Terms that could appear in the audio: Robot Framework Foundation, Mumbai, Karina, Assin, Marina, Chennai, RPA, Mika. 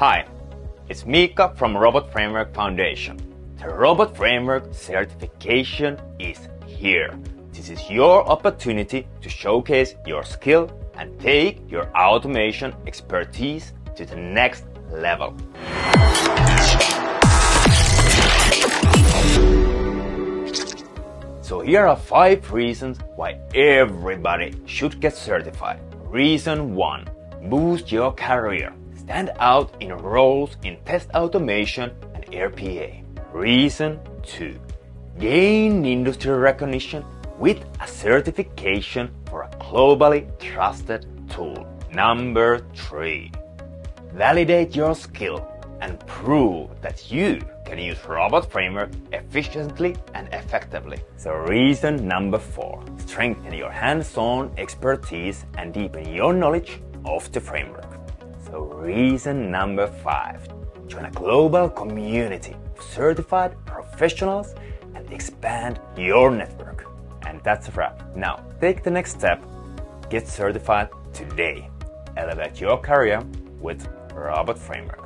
Hi, it's Mika from Robot Framework Foundation. The Robot Framework certification is here. This is your opportunity to showcase your skill and take your automation expertise to the next level. So here are 5 reasons why everybody should get certified. Reason 1. Boost your career. Stand out in roles in test automation and RPA. Reason 2. Gain industry recognition with a certification for a globally trusted tool. Number 3. Validate your skill and prove that you can use Robot Framework efficiently and effectively. So reason number 4. Strengthen your hands-on expertise and deepen your knowledge of the framework. So reason number 5. Join a global community of certified professionals and expand your network. And that's a wrap. Now, take the next step. Get certified today. Elevate your career with Robot Framework.